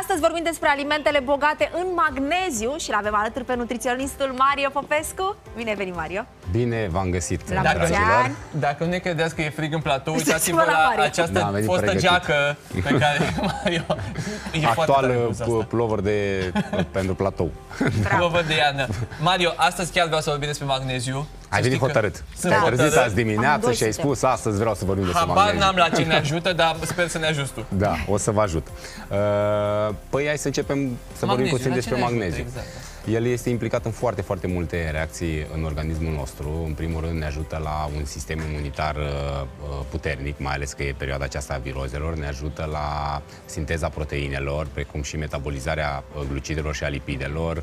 Astăzi vorbim despre alimentele bogate în magneziu și l-avem alături pe nutriționistul Mario Popescu. Bine ai venit, Mario! Bine v-am găsit, dragilor! Dacă nu ne credeți că e frig în platou, uitați-vă la această fostă geacă pe care Mario... Actual pulover pentru platou. Pulover de iarnă. Mario, astăzi chiar vreau să vorbim despre magneziu. Ai venit hotărât. Te-ai trezit azi dimineață și ai spus astăzi vreau să vorbim despre magneziu. Habar n-am la cine ajută, dar sper să ne ajut tu. Da, o să vă ajut. Păi hai să începem să vorbim puțin despre magneziu. El este implicat în foarte, foarte multe reacții în organismul nostru. În primul rând ne ajută la un sistem imunitar puternic, mai ales că e perioada aceasta a virozelor. Ne ajută la sinteza proteinelor, precum și metabolizarea glucidelor și a lipidelor.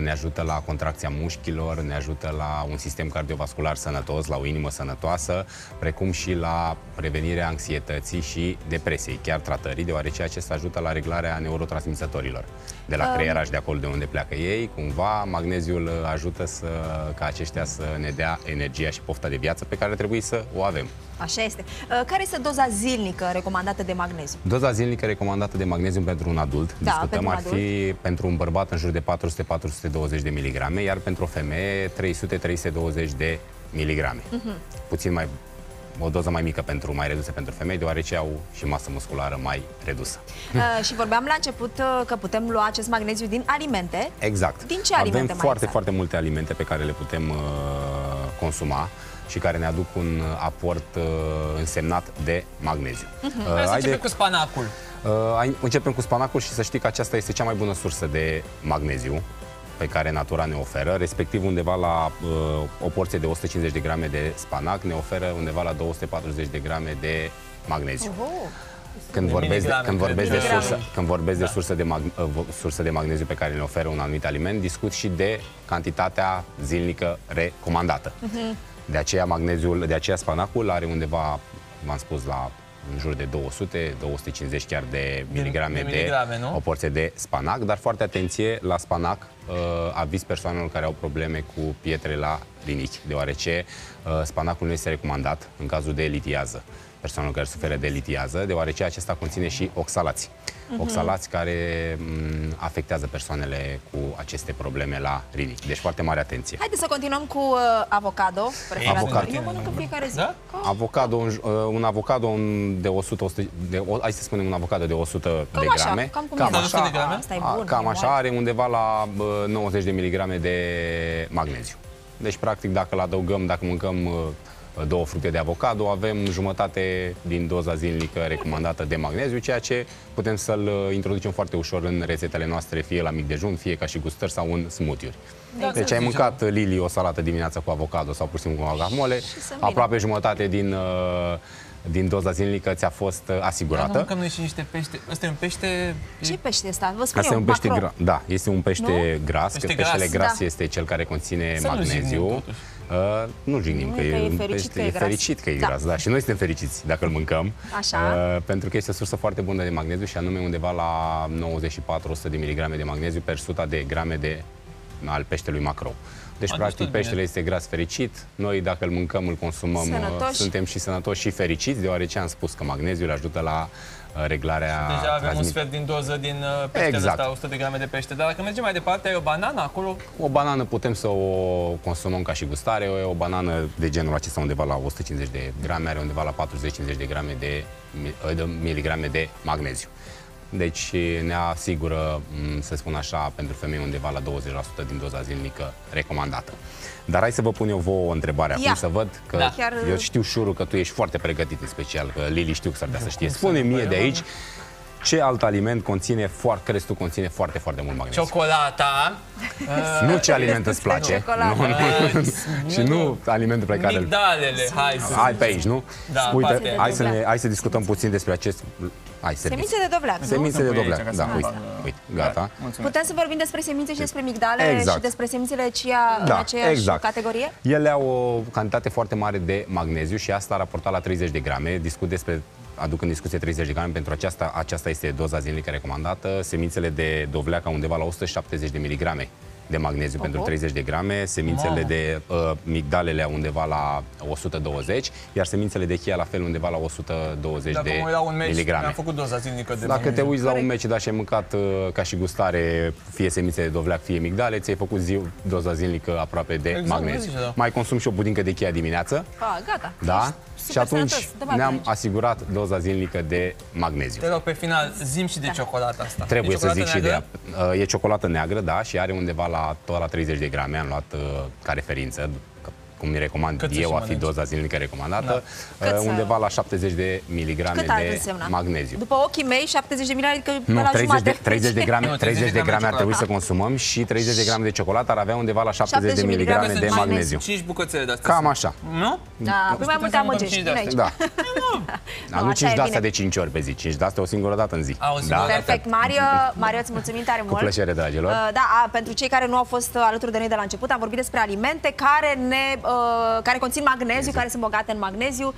Ne ajută la contracția mușchilor, ne ajută la un sistem cardiovascular sănătos, la o inimă sănătoasă, precum și la prevenirea anxietății și depresiei, chiar tratării, deoarece acesta ajută la reglarea neurotransmisătorilor de la creier și de acolo de unde pleacă ei. Cumva, magneziul ajută ca aceștia să ne dea energia și pofta de viață pe care trebuie să o avem. Așa este. Care este doza zilnică recomandată de magneziu? Doza zilnică recomandată de magneziu pentru un adult, da, discutăm, ar fi pentru un bărbat în jur de 400-420 de miligrame, iar pentru o femeie 300-320 de miligrame. Puțin mai... o doză mai mică, pentru mai redusă pentru femei, deoarece au și masă musculară mai redusă. Și vorbeam la început că putem lua acest magneziu din alimente. Exact. Din ce alimente? Avem foarte multe alimente pe care le putem consuma și care ne aduc un aport însemnat de magneziu. Hai să începem cu spanacul. Începem cu spanacul și să știi că aceasta este cea mai bună sursă de magneziu pe care natura ne oferă, respectiv undeva la o porție de 150 de grame de spanac ne oferă undeva la 240 de grame de magneziu. Când vorbesc de sursă de magneziu pe care ne oferă un anumit aliment, discut și de cantitatea zilnică recomandată. De aceea magneziul, de aceea spanacul are undeva, v-am spus, la în jur de 200-250 chiar de miligrame o porție de spanac, dar foarte atenție la spanac, aviz persoanelor care au probleme cu pietre la rinichi, deoarece spanacul nu este recomandat în cazul de litiază, persoanelor care suferă de litiază, deoarece acesta conține și oxalați. Oxalați care afectează persoanele cu aceste probleme la rinichi. Deci foarte mare atenție. Haideți să continuăm cu avocado. Eu mănânc în fiecare zi. Da? Avocado, un avocado de 100, hai să spunem un avocado de 100 de grame. Cam așa, are undeva la 90 de miligrame de magneziu. Deci practic dacă îl adăugăm, dacă mâncăm două fructe de avocado, avem jumătate din doza zilnică recomandată de magneziu, ceea ce putem să-l introducem foarte ușor în rețetele noastre, fie la mic dejun, fie ca și gustări sau în smoothie-uri. Deci ai mâncat, Lili, o salată dimineața cu avocado sau pur și simplu cu guacamole, aproape jumătate din doza zilnică ți-a fost asigurată. Mâncăm noi și niște pește. Ăsta e un pește... Ce pește ăsta? Vă spun eu, macro. Da, este un pește gras, că peștele gras este cel care conține magneziu. Nu jignim, că e fericit că e gras, da, și noi suntem fericiți dacă îl mâncăm, pentru că este o sursă foarte bună de magneziu și anume undeva la 94-100 de miligrame de magneziu per 100 de grame al peștelui macro. Deci, practic, peștele este gras fericit, noi dacă îl mâncăm, îl consumăm, suntem și sănătoși și fericiți, deoarece am spus că magneziul ajută la reglarea... Și deja avem un sfert din doză din peștele ăsta, 100 de grame de pește. Dar dacă mergem mai departe, ai o banană acolo? O banană putem să o consumăm ca și gustare. O banană de genul acesta undeva la 150 de grame, are undeva la 40-50 de grame de miligrame de magneziu. Deci ne asigură, să spun așa, pentru femei undeva la 20% din doza zilnică recomandată. Dar hai să vă pun eu vouă o întrebare acum, să văd că eu știu, Șuru, că tu ești foarte pregătit, în special, că Lili știu că s-ar vrea să știe. Spune-mi mie de aici, ce alt aliment conține, crezi tu, conține foarte, foarte mult magneziu? Ciocolata. Nu ce aliment îți place. Și nu alimentul pe care... Migdalele, hai să... Hai pe aici, nu? Uite, hai să discutăm puțin despre acest... Semințe de dovleac. Semințe de dovleac, da, uite, gata. Putem să vorbim despre semințe și despre migdale și despre semințele chia în aceeași categorie? Ele au o cantitate foarte mare de magneziu și asta a raportat la 30 de grame. Aduc în discuție 30 de grame, pentru aceasta este doza zilnică recomandată. Semințele de dovleac au undeva la 170 de miligrame de magneziu pentru 30 de grame, semințele de migdalele undeva la 120, iar semințele de chia la fel undeva la 120 de miligrame. Am făcut doza zilnică de magneziu. Dacă te uiți la un meci, dar și ai mâncat ca și gustare fie semințe de dovleac, fie migdale, ți-ai făcut doza zilnică aproape de magneziu. Mai consum și o budincă de chia dimineață. Gata. Da? Și atunci ne-am asigurat doza zilnică de magneziu. Te rog, pe final, zi-mi și de ciocolata asta. Trebuie să zic și de ea. E ciocolată neagră, da, și are undeva la 30 de grame. Am luat ca referință, cum recomand eu, a fi doza zilnică recomandată, undeva la 70 de miligrame de magneziu. După ochii mei, 70 de miligrame, adică nu, 30 de grame ar trebui să consumăm și 30 de grame de ciocolată ar avea undeva la 70 de miligrame de magneziu. 5 bucățele de astea. Cam așa. Nu? Da, mai multe amăgești. Da. Nu 5 de astea de 5 ori pe zi, 5 de astea o singură dată în zi. Perfect. Mario, îți mulțumim tare mult. Cu plăcere, dragilor. Da, pentru cei care nu au fost alături de noi de la început, am vorbit despre alimente care conțin magneziu, care sunt bogate în magneziu.